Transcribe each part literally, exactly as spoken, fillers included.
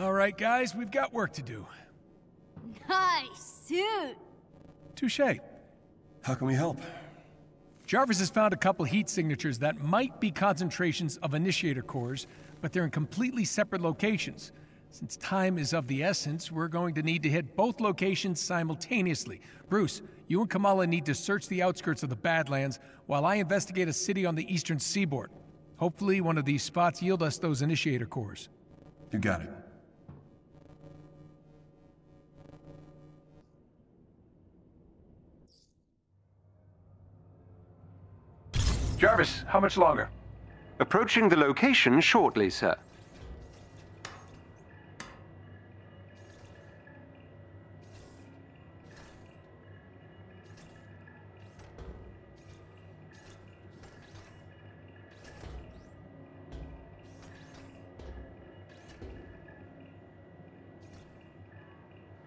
All right, guys, we've got work to do. Nice suit. Touché. How can we help? Jarvis has found a couple heat signatures that might be concentrations of initiator cores, but they're in completely separate locations. Since time is of the essence, we're going to need to hit both locations simultaneously. Bruce, you and Kamala need to search the outskirts of the Badlands while I investigate a city on the eastern seaboard. Hopefully one of these spots yield us those initiator cores. You got it. Jarvis, how much longer? Approaching the location shortly, sir.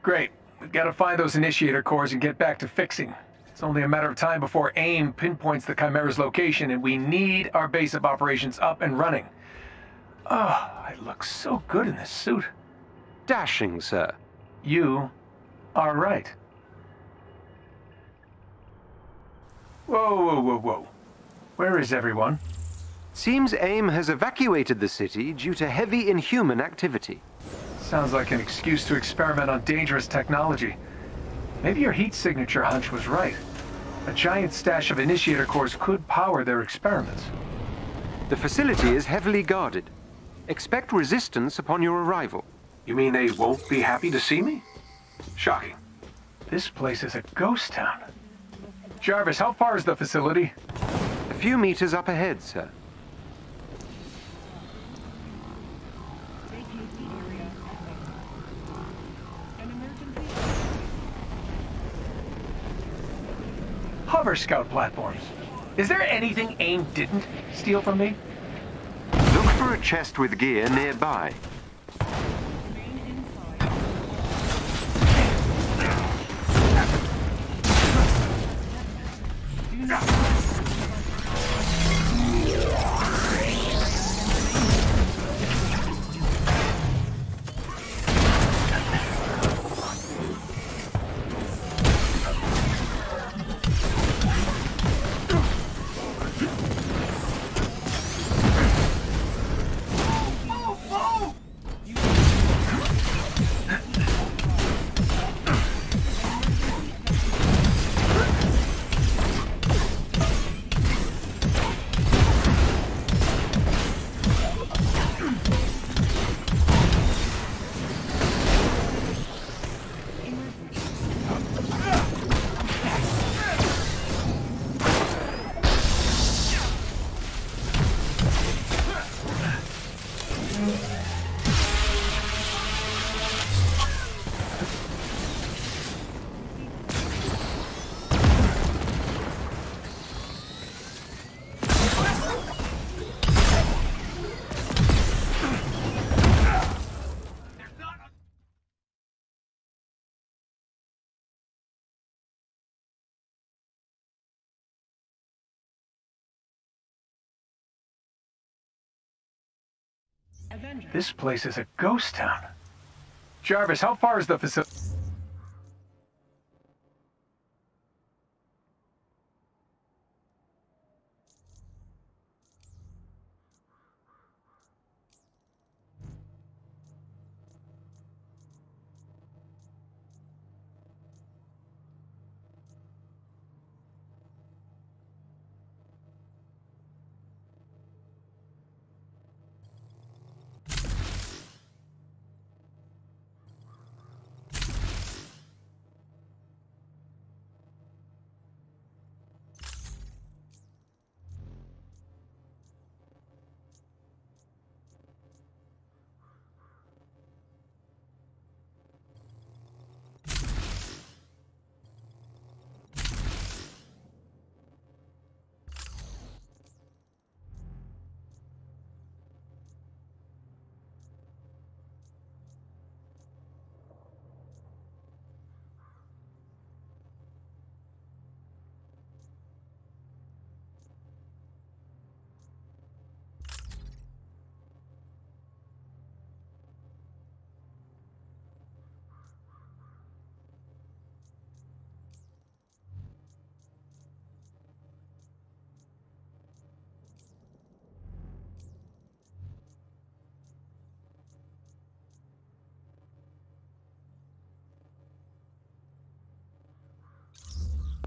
Great. We've got to find those initiator cores and get back to fixing. It's only a matter of time before AIM pinpoints the Chimera's location, and we need our base of operations up and running. Oh, I look so good in this suit. Dashing, sir. You are right. Whoa, whoa, whoa, whoa. Where is everyone? Seems AIM has evacuated the city due to heavy inhuman activity. Sounds like an excuse to experiment on dangerous technology. Maybe your heat signature hunch was right. A giant stash of initiator cores could power their experiments. The facility is heavily guarded. Expect resistance upon your arrival. You mean they won't be happy to see me? Shocking. This place is a ghost town. Jarvis, how far is the facility? A few meters up ahead, sir. Hover scout platforms. Is there anything AIM didn't steal from me? Look for a chest with gear nearby. This place is a ghost town. Jarvis, how far is the facility?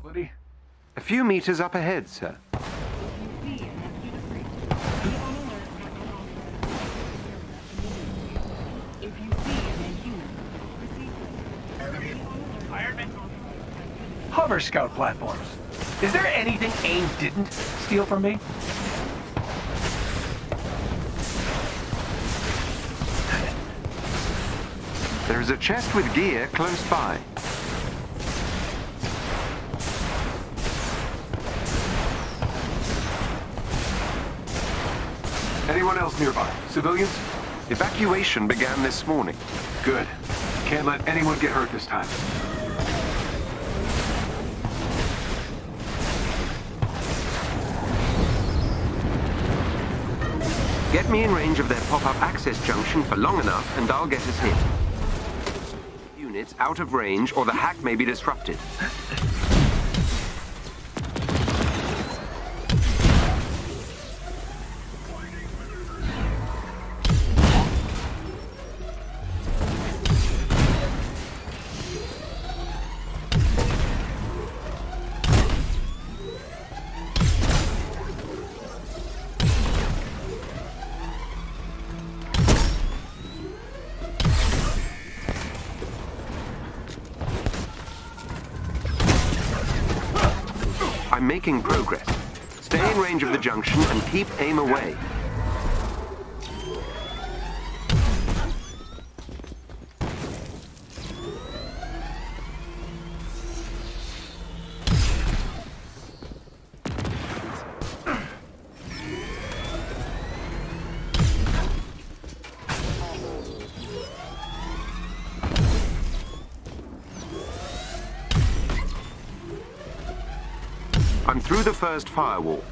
facility? A few meters up ahead, sir. Hover scout platforms. Is there anything AIM didn't steal from me? There is a chest with gear close by. Anyone else nearby? Civilians? Evacuation began this morning. Good. Can't let anyone get hurt this time. Get me in range of their pop-up access junction for long enough, and I'll get us hit. Units out of range, or the hack may be disrupted. Making progress. Stay in range of the junction and keep AIM away. Through the first firewall.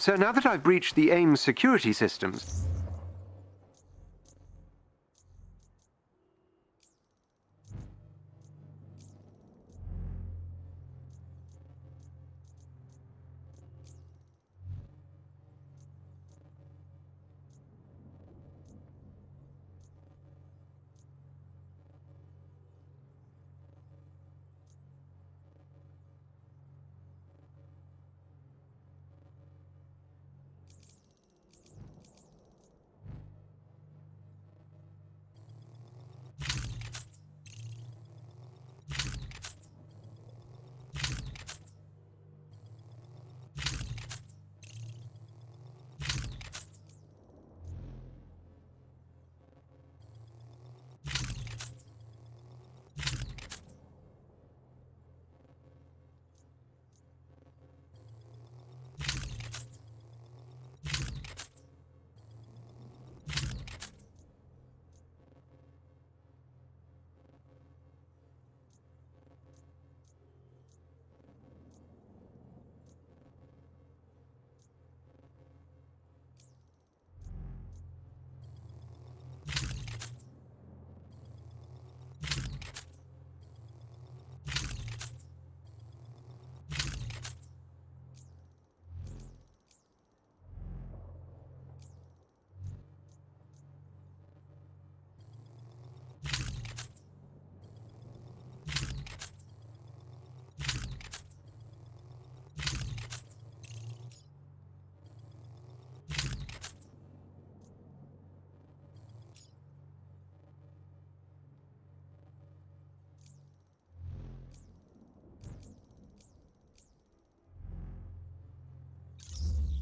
So now that I've breached the AIM security systems...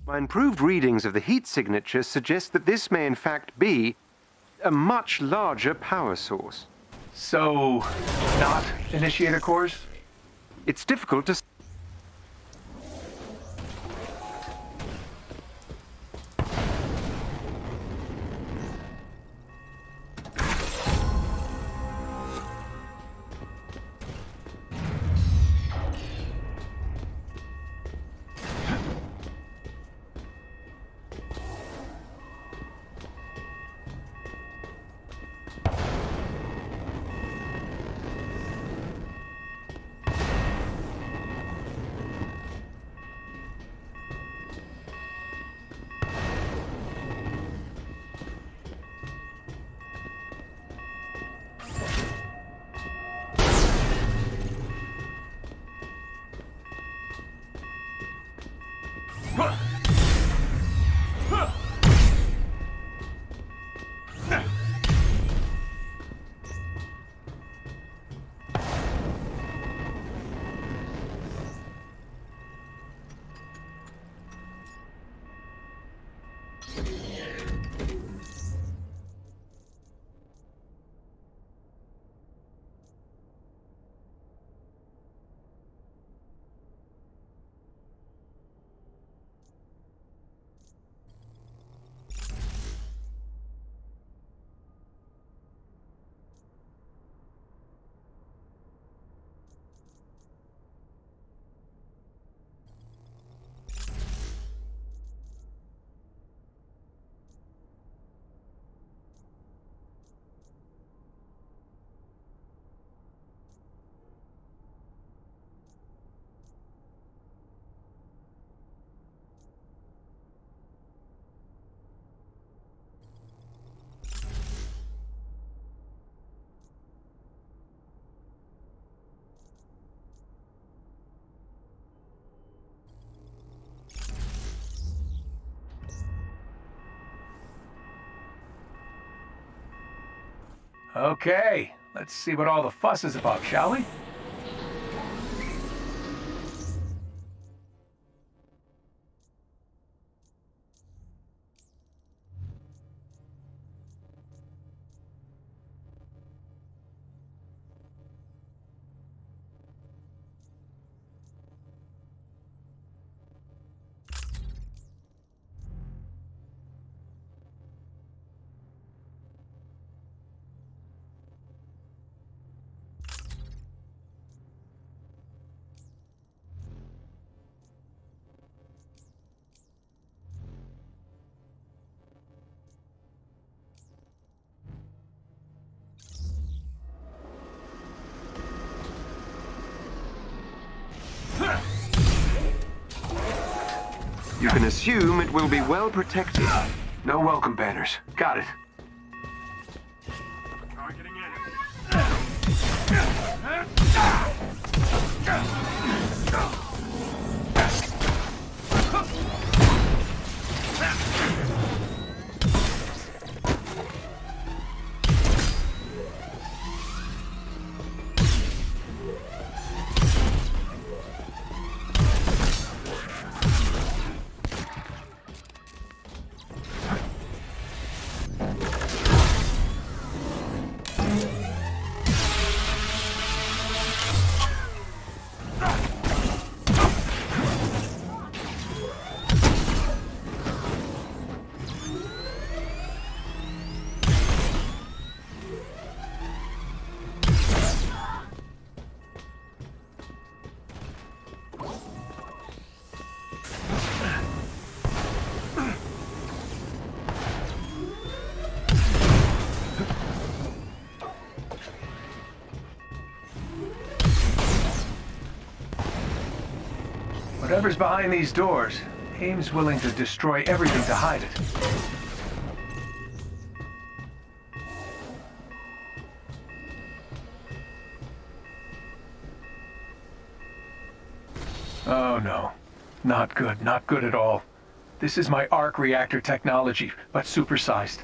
My improved readings of the heat signature suggest that this may in fact be a much larger power source. So, not initiator cores? It's difficult to... Okay, let's see what all the fuss is about, shall we? You can assume it will be well protected. No welcome banners. Got it. Targeting whatever's behind these doors, AIM's willing to destroy everything to hide it. Oh no. Not good, not good at all. This is my arc reactor technology, but supersized.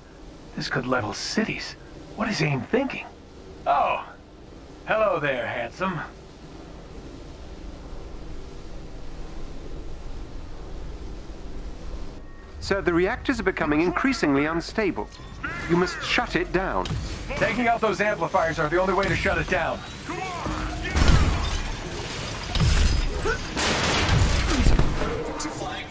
This could level cities. What is AIM thinking? Oh. Hello there, handsome. Sir, the reactors are becoming increasingly unstable. You must shut it down. Taking out those amplifiers are the only way to shut it down. Come on, get it! To flank.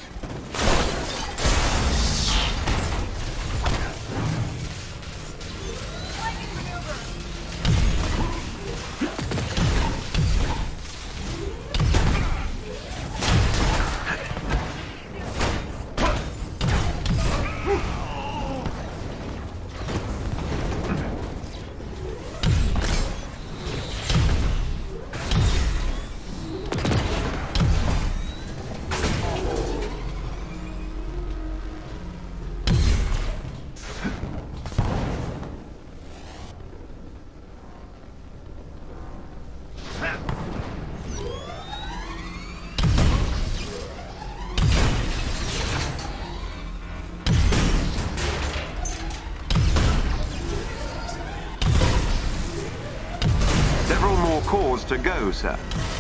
To go, sir.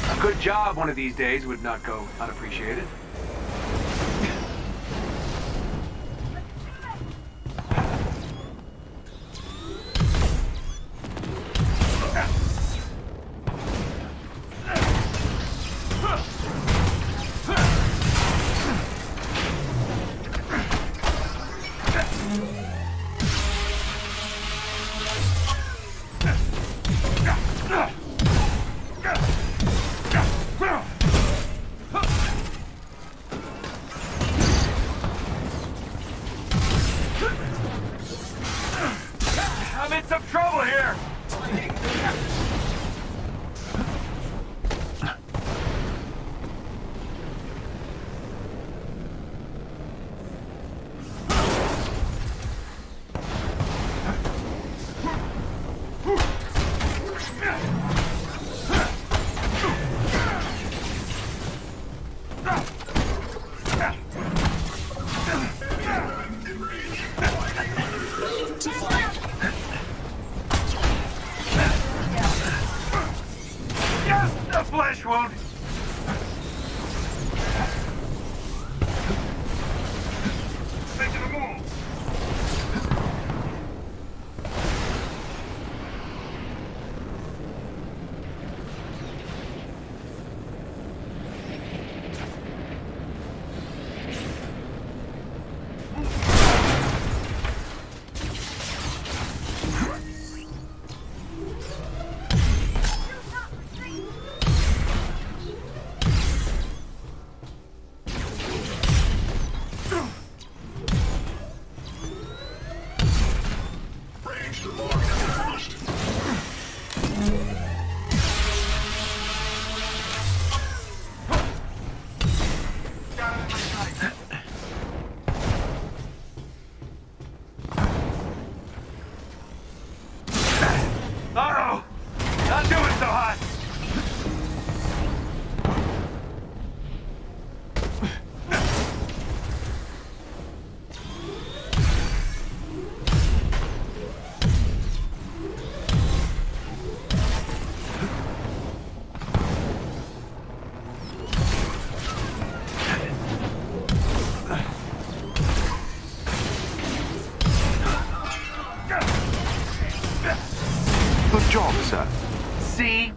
A good job one of these days would not go unappreciated.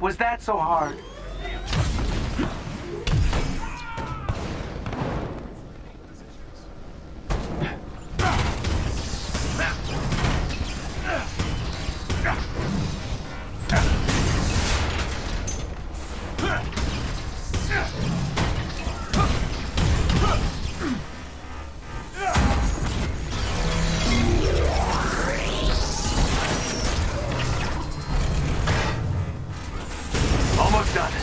Was that so hard? Done.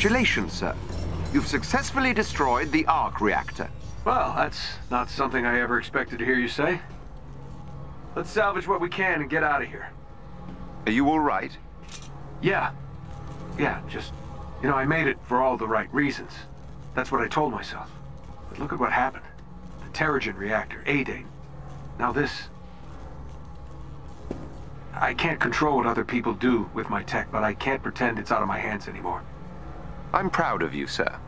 Congratulations, sir. You've successfully destroyed the arc reactor. Well, that's not something I ever expected to hear you say. Let's salvage what we can and get out of here. Are you all right? Yeah. Yeah, just, you know, I made it for all the right reasons. That's what I told myself. But look at what happened. The Terrigen reactor, A-Day. Now this... I can't control what other people do with my tech, but I can't pretend it's out of my hands anymore. I'm proud of you, sir.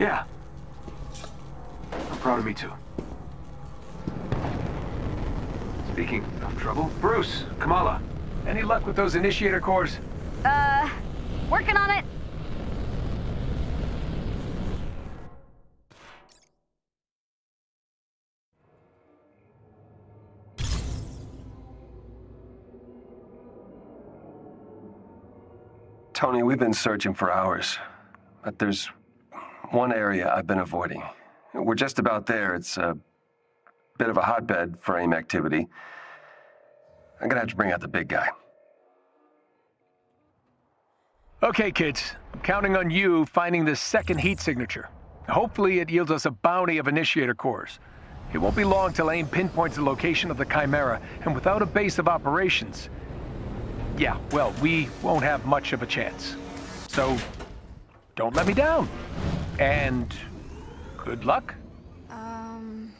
Yeah. I'm proud of me, too. Speaking of trouble, Bruce, Kamala, any luck with those initiator cores? Uh, working on it. Tony, we've been searching for hours, but there's one area I've been avoiding. We're just about there. It's a bit of a hotbed for AIM activity. I'm gonna have to bring out the big guy. Okay, kids. I'm counting on you finding this second heat signature. Hopefully it yields us a bounty of initiator cores. It won't be long till AIM pinpoints the location of the Chimera, and without a base of operations, yeah, well, we won't have much of a chance. So, don't let me down. And good luck. Um...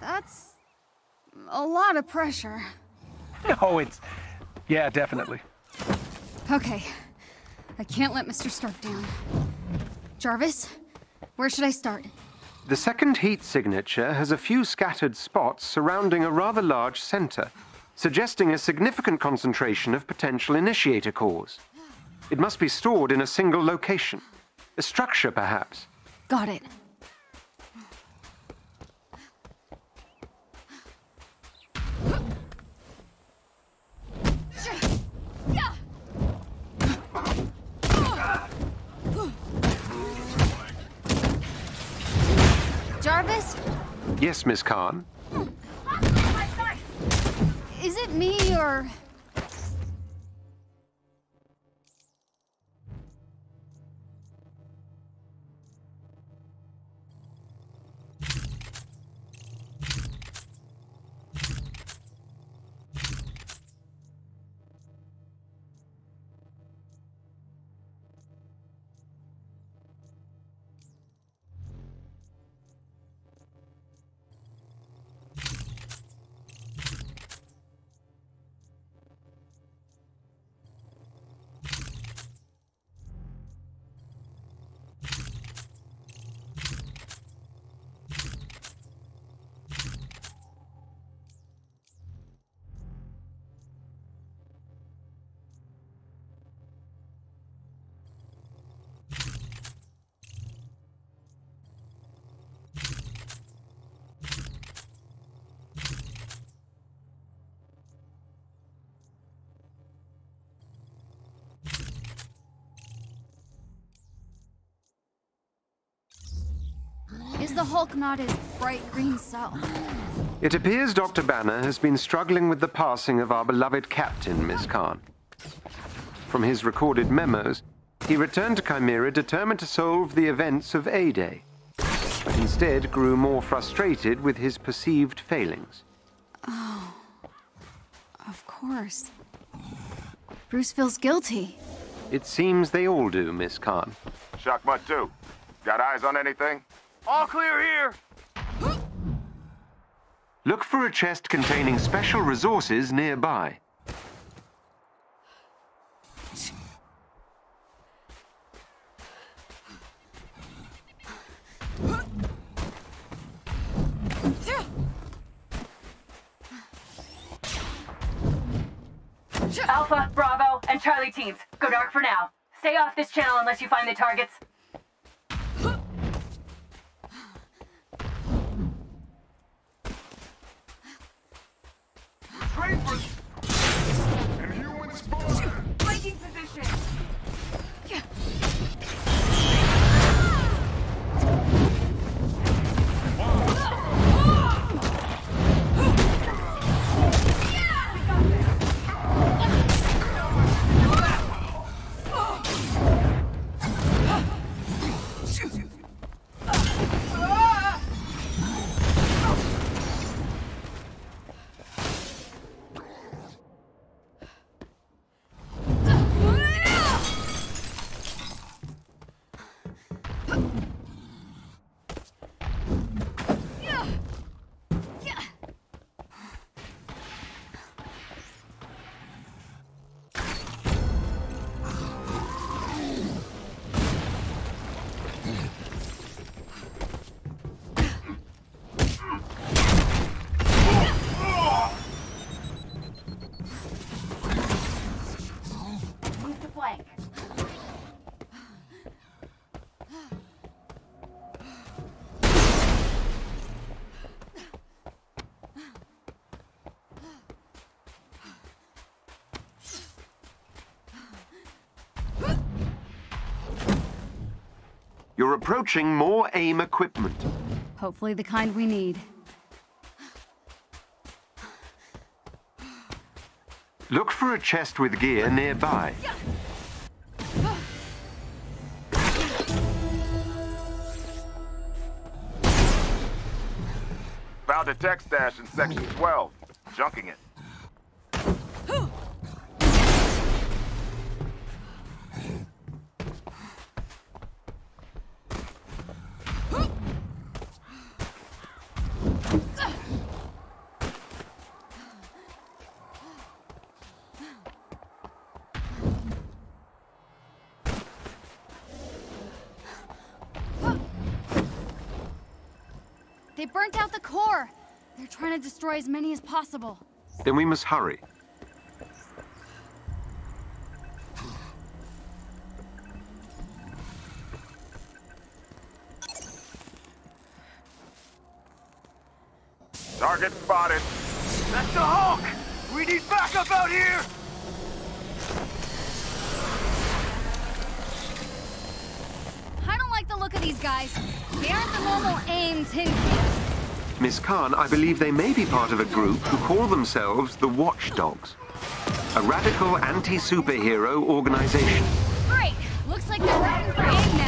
That's... a lot of pressure. No, it's... yeah, definitely. Okay. I can't let Mister Stark down. Jarvis, where should I start? The second heat signature has a few scattered spots surrounding a rather large center, suggesting a significant concentration of potential initiator cores. It must be stored in a single location. A structure, perhaps. Got it. Jarvis? Yes, Miss Khan? Is it me, or...? Is the Hulk not his bright green self? It appears Doctor Banner has been struggling with the passing of our beloved captain, Miss Khan. From his recorded memos, he returned to Chimera determined to solve the events of A-Day, but instead grew more frustrated with his perceived failings. Oh, of course. Bruce feels guilty. It seems they all do, Miss Khan. Shock Mutt too. Got eyes on anything? All clear here! Look for a chest containing special resources nearby. Alpha, Bravo, and Charlie teams, go dark for now. Stay off this channel unless you find the targets. You're approaching more AIM equipment. Hopefully the kind we need. Look for a chest with gear nearby. Found a tech stash in section twelve. Junking it. Trying to destroy as many as possible. Then we must hurry. Target spotted. That's the Hulk! We need backup out here! I don't like the look of these guys. They aren't the normal AIM tin cans. Miss Khan, I believe they may be part of a group who call themselves the Watchdogs, a radical anti-superhero organization. Great! Looks like they're working for AIM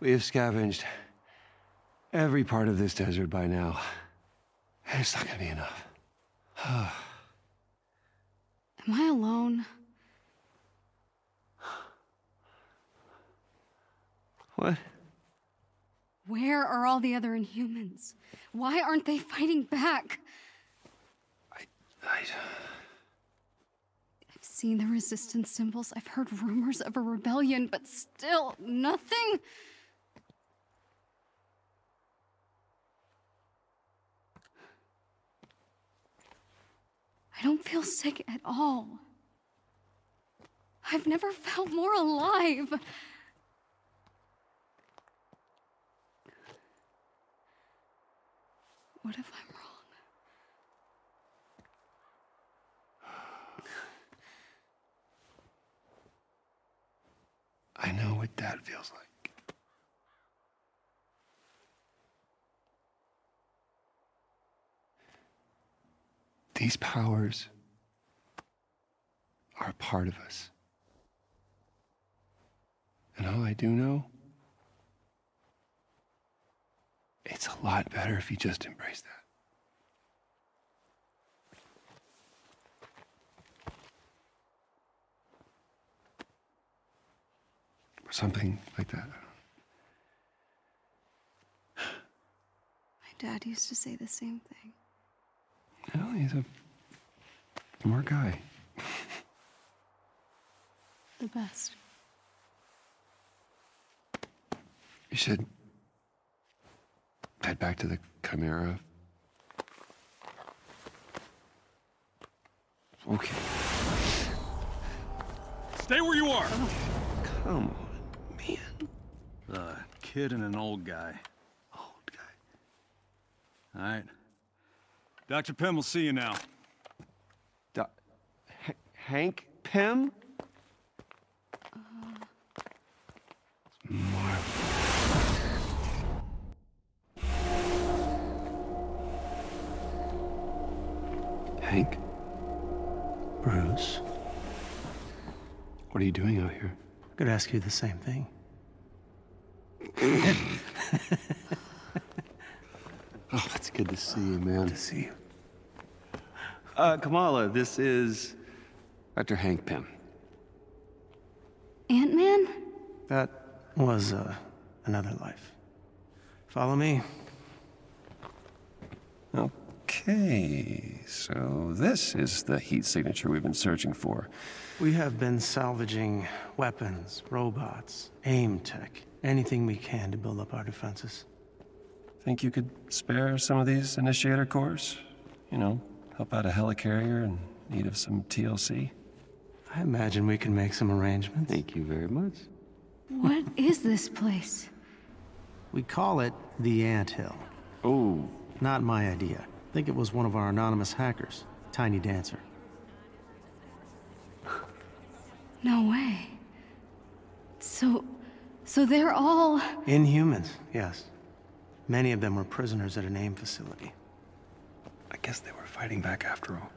We have scavenged every part of this desert by now. And it's not gonna be enough. Am I alone? What? Where are all the other Inhumans? Why aren't they fighting back? I... I... I've seen the resistance symbols. I've heard rumors of a rebellion, but still nothing. I don't feel sick at all. I've never felt more alive. What if I'm wrong? I know what that feels like. These powers are a part of us. And all I do know, it's a lot better if you just embrace that. Or something like that. My dad used to say the same thing. Well, he's a smart guy. The best. You should head back to the Chimera. Okay. Stay where you are! Oh, come on, man. A kid and an old guy. Old guy. All right. Doctor Pym will see you now. Do- H- Hank Pym? Uh... Mark. Hank? Bruce? What are you doing out here? I could ask you the same thing. Oh, it's good to see you, man. Good to see you. Uh, Kamala, this is Doctor Hank Pym. Ant-Man? That was uh, another life. Follow me. Okay, so this is the heat signature we've been searching for. We have been salvaging weapons, robots, AIM tech, anything we can to build up our defenses. Think you could spare some of these initiator cores? You know, help out a helicarrier in need of some T L C? I imagine we can make some arrangements. Thank you very much. What is this place? We call it the Ant Hill. Oh. Not my idea. I think it was one of our anonymous hackers, Tiny Dancer. No way. So... so they're all... Inhumans, yes. Many of them were prisoners at an AIM facility. I guess they were fighting back after all.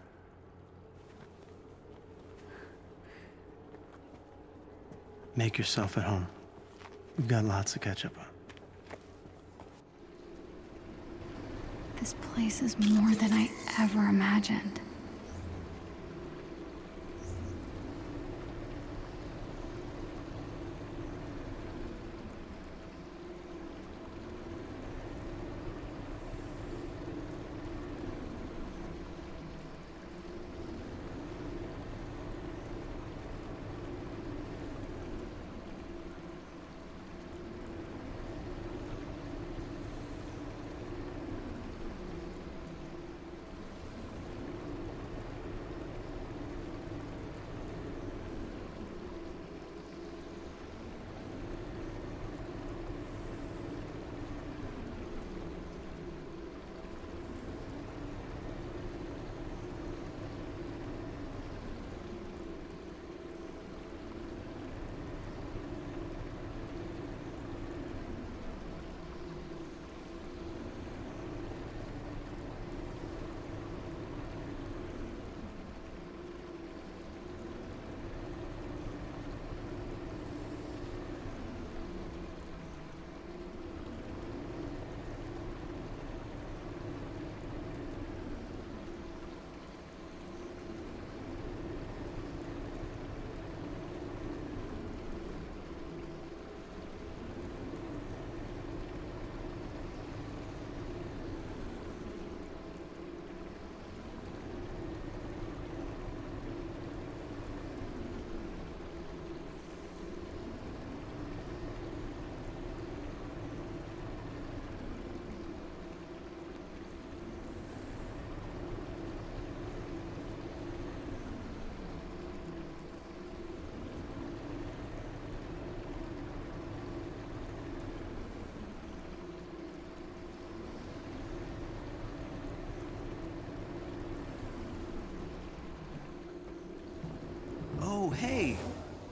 Make yourself at home. We've got lots to catch up on. This place is more than I ever imagined.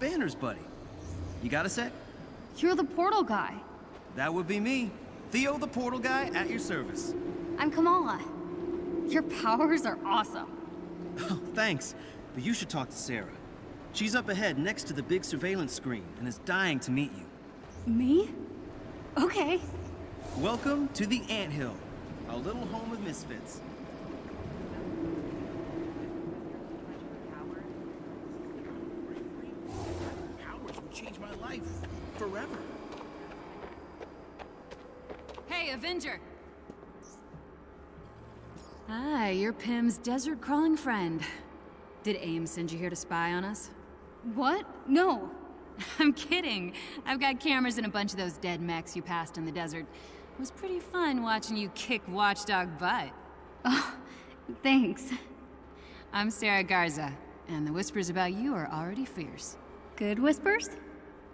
banners, buddy. You got a sec? You're the portal guy. That would be me. Theo, the portal guy, at your service. I'm Kamala. Your powers are awesome. Oh, thanks. But you should talk to Sarah. She's up ahead next to the big surveillance screen and is dying to meet you. Me? Okay. Welcome to the Ant Hill, a little home of misfits. Powers will change my life forever. Hey, Avenger. Hi, you're Pym's desert-crawling friend. Did AIM send you here to spy on us? What? No. I'm kidding. I've got cameras in a bunch of those dead mechs you passed in the desert. It was pretty fun watching you kick watchdog butt. Oh, thanks. I'm Sarah Garza, and the whispers about you are already fierce. Good whispers?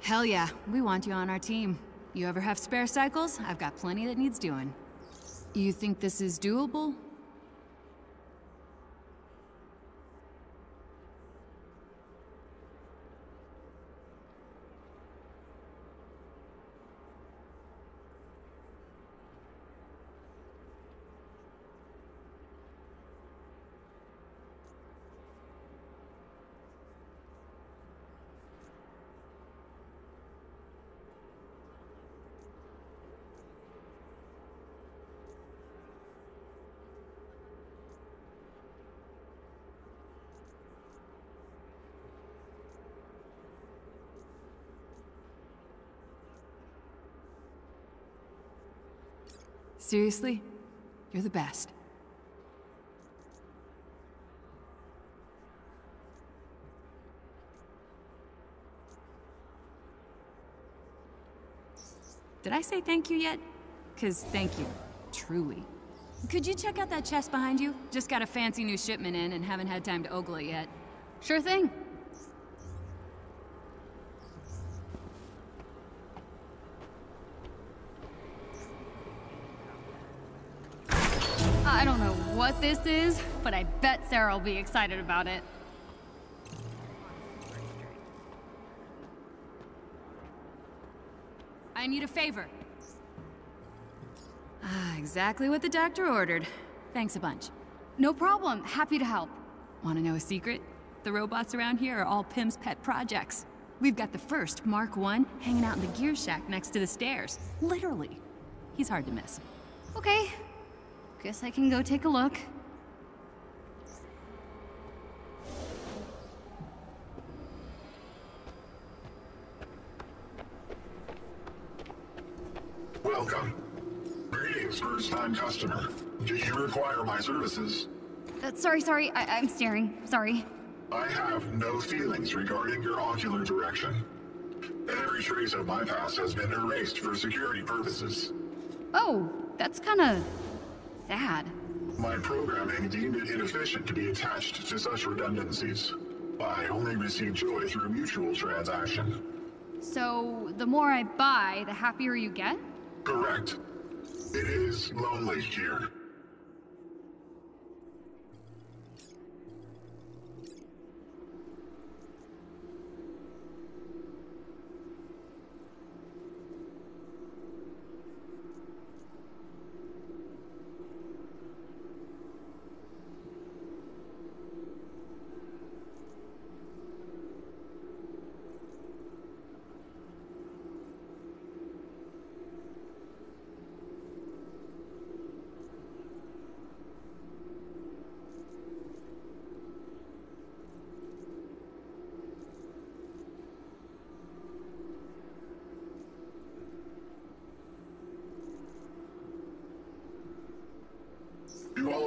Hell yeah. We want you on our team. You ever have spare cycles? I've got plenty that needs doing. You think this is doable? Seriously? You're the best. Did I say thank you yet? 'Cause thank you, truly. Could you check out that chest behind you? Just got a fancy new shipment in and haven't had time to ogle it yet. Sure thing. I don't know what this is, but I bet Sarah will be excited about it. I need a favor. Ah, exactly what the doctor ordered. Thanks a bunch. No problem. Happy to help. Want to know a secret? The robots around here are all Pym's pet projects. We've got the first, Mark one, hanging out in the gear shack next to the stairs. Literally. He's hard to miss. Okay. Guess I can go take a look. Welcome. Greetings, first-time customer. Do you require my services? Uh, sorry, sorry. I I'm staring. Sorry. I have no feelings regarding your ocular direction. Every trace of my past has been erased for security purposes. Oh, that's kind of... Dad. My programming deemed it inefficient to be attached to such redundancies. I only receive joy through mutual transaction. So, the more I buy, the happier you get? Correct. It is lonely here.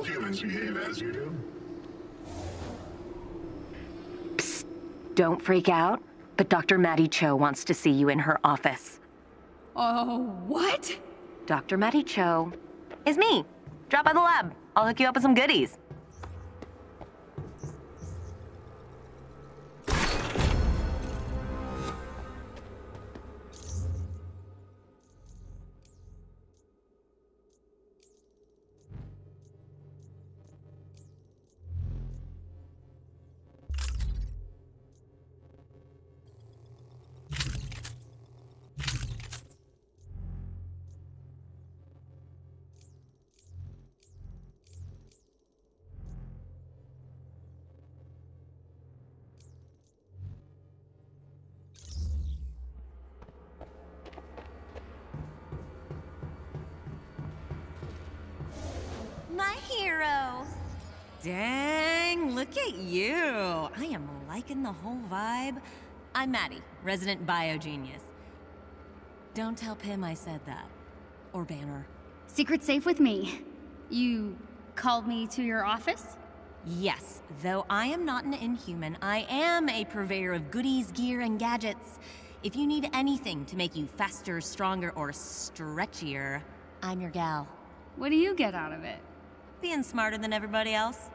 Humans behave as you do. Psst, don't freak out, but Doctor Maddie Cho wants to see you in her office. Oh, what? Doctor Maddie Cho is me. Drop by the lab. I'll hook you up with some goodies. Dang, look at you. I am liking the whole vibe. I'm Maddie, resident bio genius. Don't tell Pym I said that. Or Banner. Secret safe with me. You called me to your office? Yes, though I am not an inhuman, I am a purveyor of goodies, gear, and gadgets. If you need anything to make you faster, stronger, or stretchier, I'm your gal. What do you get out of it? Being smarter than everybody else.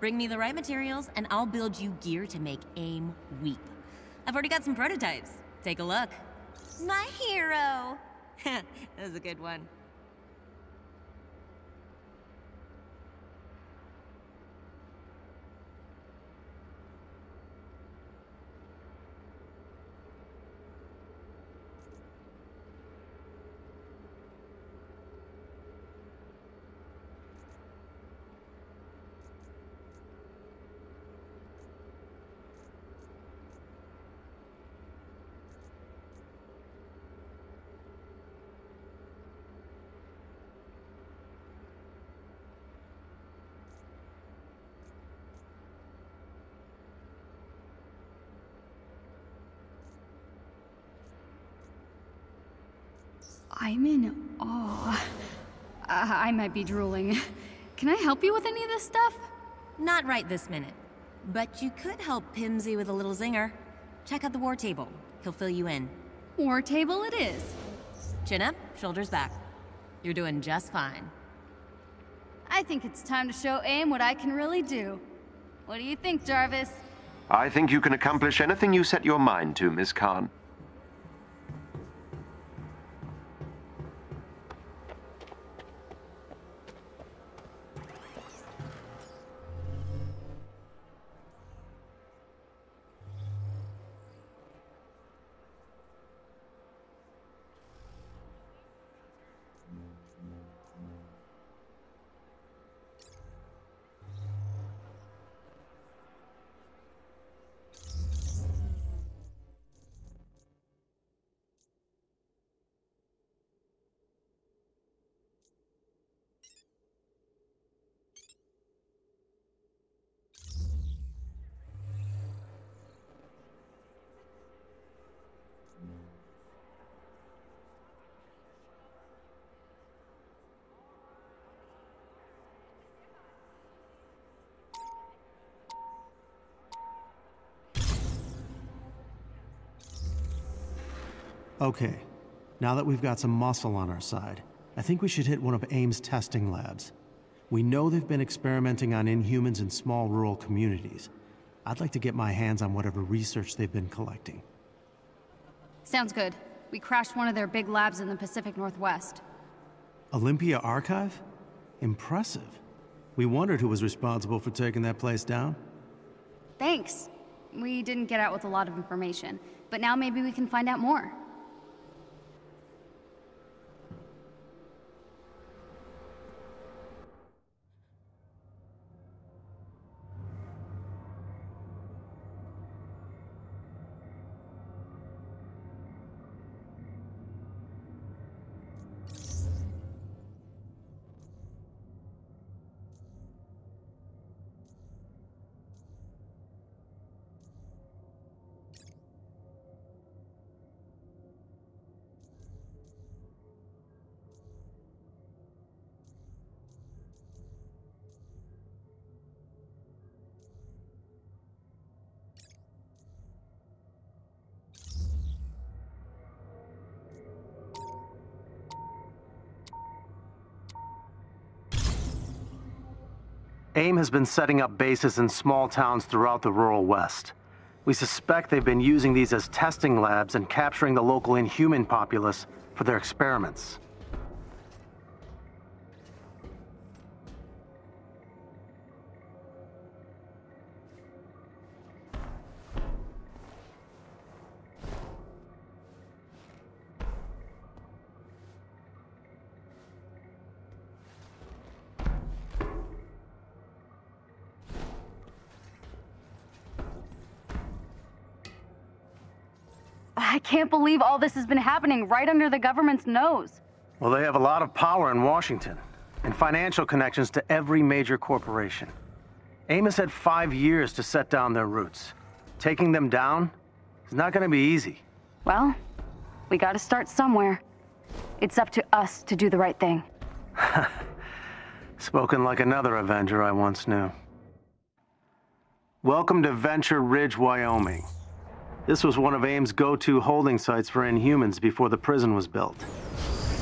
Bring me the right materials, and I'll build you gear to make AIM weep. I've already got some prototypes. Take a look. My hero! That was a good one. I'm in awe. Uh, I might be drooling. Can I help you with any of this stuff? Not right this minute. But you could help Pimsy with a little zinger. Check out the war table. He'll fill you in. War table it is. Chin up, shoulders back. You're doing just fine. I think it's time to show AIM what I can really do. What do you think, Jarvis? I think you can accomplish anything you set your mind to, Miss Khan. Okay, now that we've got some muscle on our side, I think we should hit one of AIM's testing labs. We know they've been experimenting on inhumans in small rural communities. I'd like to get my hands on whatever research they've been collecting. Sounds good. We crashed one of their big labs in the Pacific Northwest. Olympia Archive? Impressive. We wondered who was responsible for taking that place down. Thanks. We didn't get out with a lot of information, but now maybe we can find out more. AIM has been setting up bases in small towns throughout the rural West. We suspect they've been using these as testing labs and capturing the local inhuman populace for their experiments. I can't believe all this has been happening right under the government's nose. Well, they have a lot of power in Washington and financial connections to every major corporation. Amos had five years to set down their roots. Taking them down is not going to be easy. Well, we got to start somewhere. It's up to us to do the right thing. Spoken like another Avenger I once knew. Welcome to Venture Ridge, Wyoming. This was one of A I M's go-to holding sites for Inhumans before the prison was built.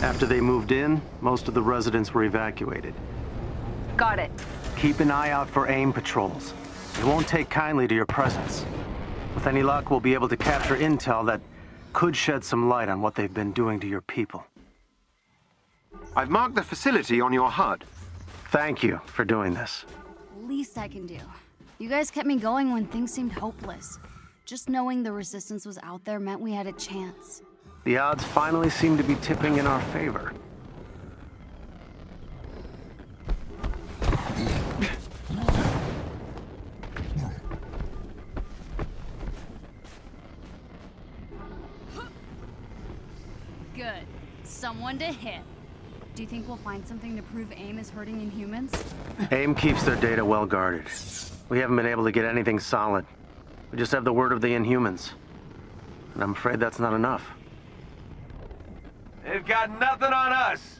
After they moved in, most of the residents were evacuated. Got it. Keep an eye out for A I M patrols. They won't take kindly to your presence. With any luck, we'll be able to capture intel that could shed some light on what they've been doing to your people. I've marked the facility on your H U D. Thank you for doing this. Least I can do. You guys kept me going when things seemed hopeless. Just knowing the resistance was out there meant we had a chance. The odds finally seem to be tipping in our favor. Good. Someone to hit. Do you think we'll find something to prove A I M is hurting Inhumans? A I M keeps their data well guarded. We haven't been able to get anything solid. We just have the word of the Inhumans. And I'm afraid that's not enough. They've got nothing on us!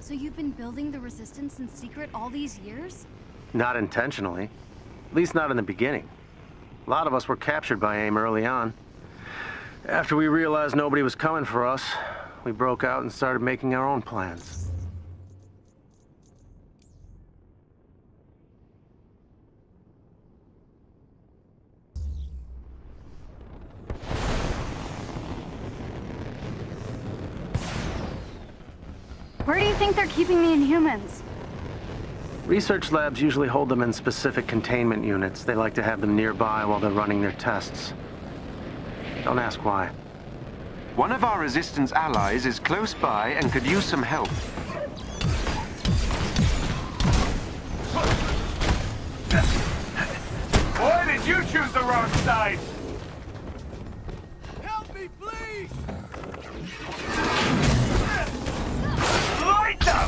So you've been building the resistance in secret all these years? Not intentionally. At least not in the beginning. A lot of us were captured by A I M early on. After we realized nobody was coming for us, we broke out and started making our own plans. Where do you think they're keeping the Inhumans? Research labs usually hold them in specific containment units. They like to have them nearby while they're running their tests. Don't ask why. One of our resistance allies is close by and could use some help. Why did you choose the wrong side? Help me, please! Light them!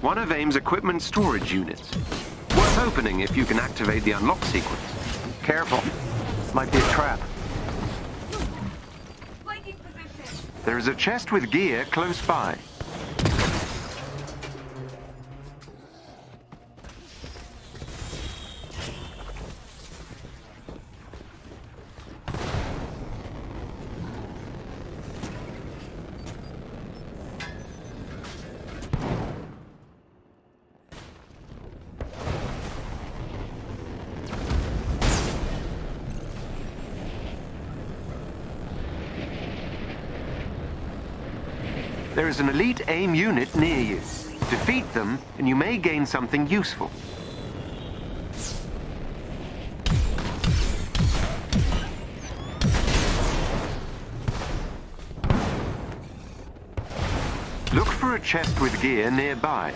One of A I M's equipment storage units. Worth opening if you can activate the unlock sequence. Careful. Might be a trap. Flanking position. There is a chest with gear close by. There is an elite AIM unit near you. Defeat them, and you may gain something useful. Look for a chest with gear nearby.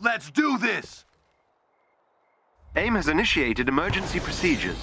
Let's do this! AIM has initiated emergency procedures.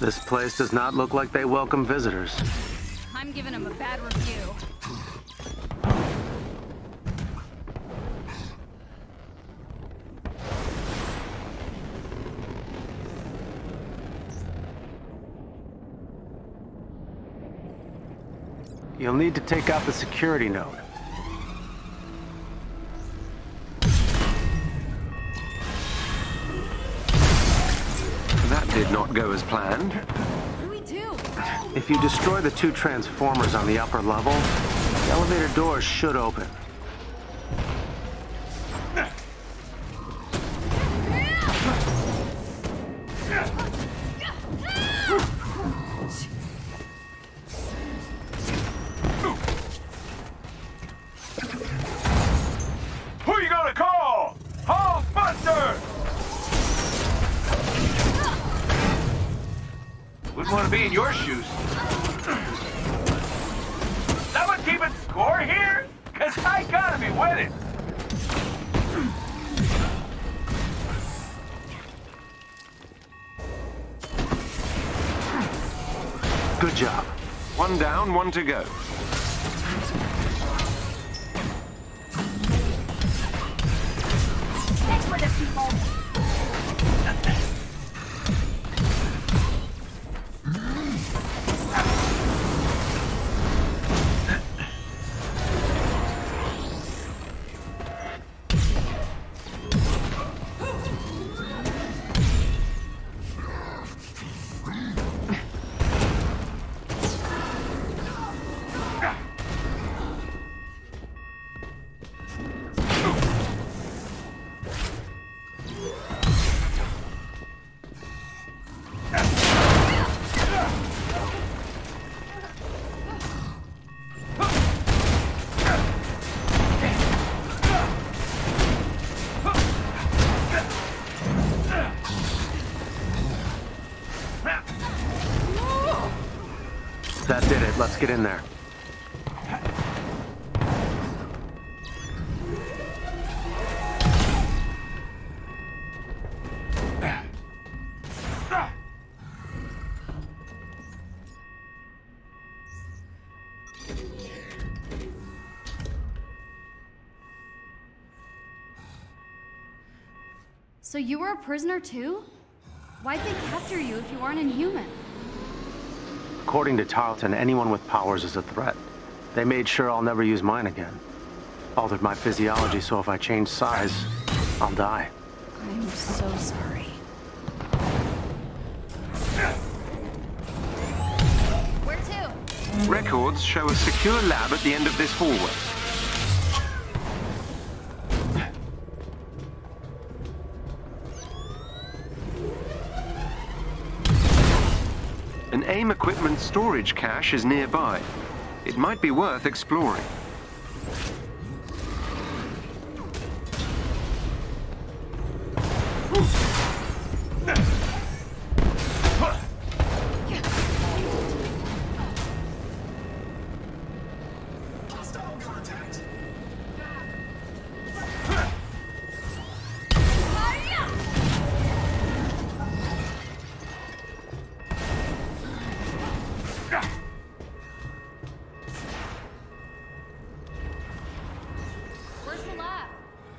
This place does not look like they welcome visitors. I'm giving them a bad review. You'll need to take out the security node. Did not go as planned. What do we do? If you destroy the two transformers on the upper level, the elevator doors should open. Good job. One down, one to go. Thanks for the people. Let's get in there. So you were a prisoner too? Why'd they capture you if you aren't inhuman? According to Tarleton, anyone with powers is a threat. They made sure I'll never use mine again. Altered my physiology, so if I change size, I'll die. I'm so sorry. Where to? Records show a secure lab at the end of this hallway. An AIM equipment storage cache is nearby. It might be worth exploring.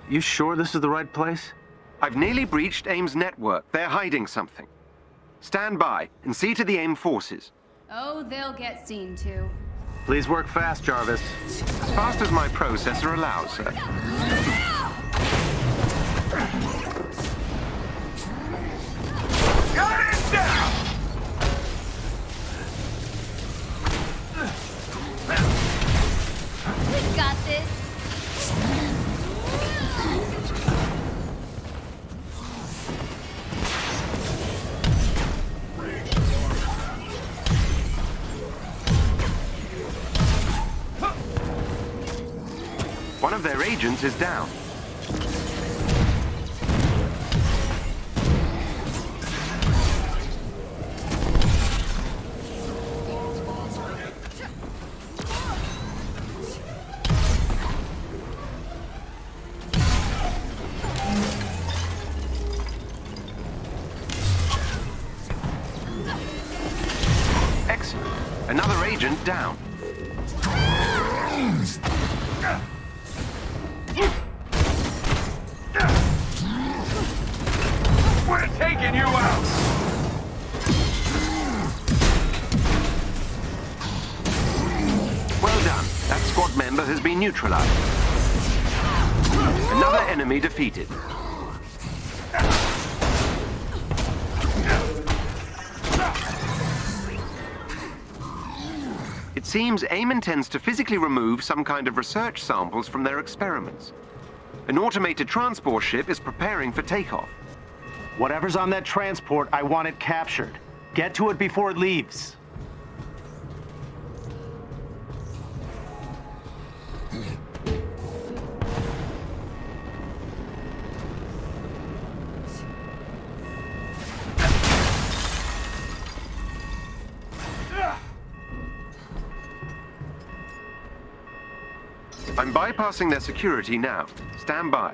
You sure this is the right place? I've nearly breached AIM's network. They're hiding something. Stand by and see to the AIM forces. Oh, they'll get seen too. Please work fast, Jarvis. As fast as my processor allows, sir. Got it down! We got this. One of their agents is down. Excellent. Another agent down. Neutralized. Another enemy defeated. It seems AIM intends to physically remove some kind of research samples from their experiments. An automated transport ship is preparing for takeoff. Whatever's on that transport, I want it captured. Get to it before it leaves. I'm bypassing their security now. Stand by.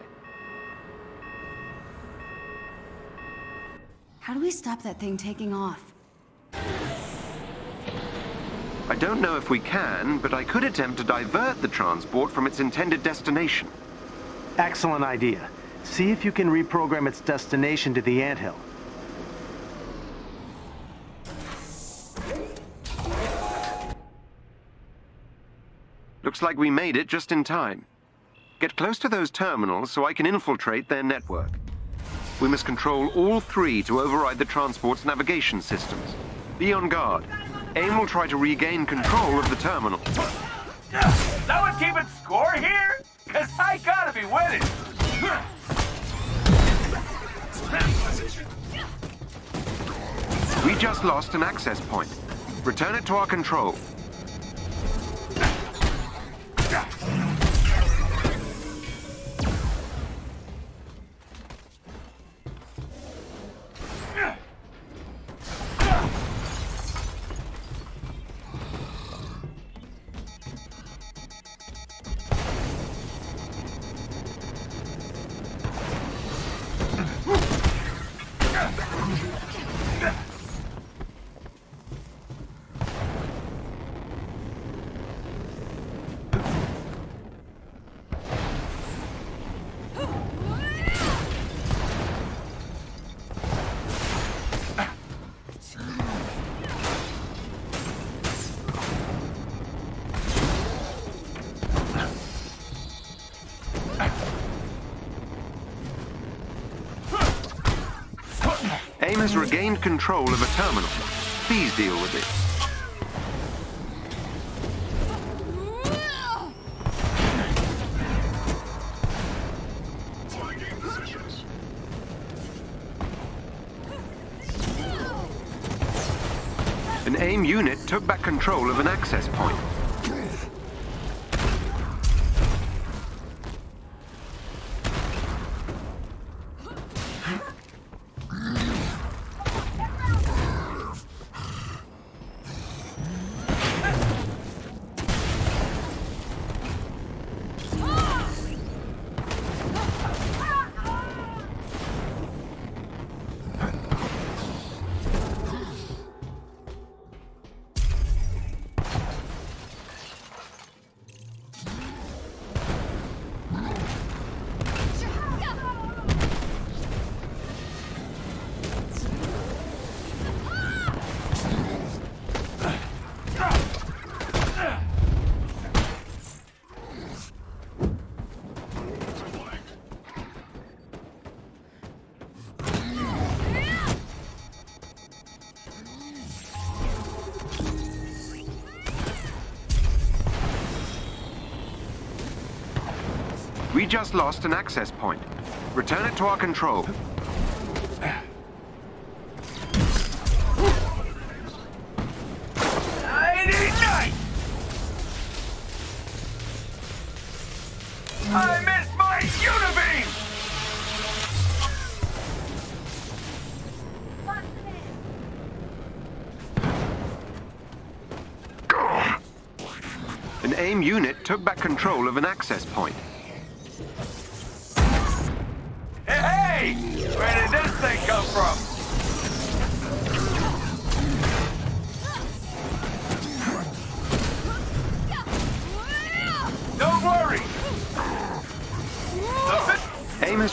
How do we stop that thing taking off? I don't know if we can, but I could attempt to divert the transport from its intended destination. Excellent idea. See if you can reprogram its destination to the Ant Hill. Looks like we made it just in time. Get close to those terminals so I can infiltrate their network. We must control all three to override the transport's navigation systems. Be on guard. AIM will try to regain control of the terminal. No one keeping score here? 'Cause I gotta be winning! We just lost an access point. Return it to our control. has regained control of a terminal. Please deal with it. An AIM unit took back control of an access point. We just lost an access point. Return it to our control. I need night! I missed my Unibeam! An AIM unit took back control of an access point.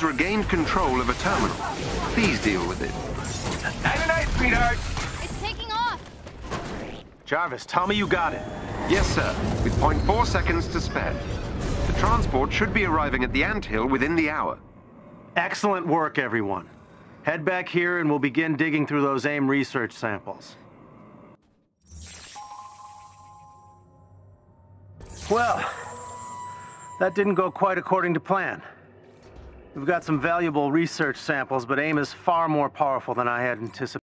Regained control of a terminal. Please deal with it. Night and night, sweetheart. It's taking off. Jarvis, tell me you got it. Yes, sir. With zero point four seconds to spare. The transport should be arriving at the Ant Hill within the hour. Excellent work, everyone. Head back here and we'll begin digging through those AIM research samples. Well, that didn't go quite according to plan. We've got some valuable research samples, but AIM is far more powerful than I had anticipated.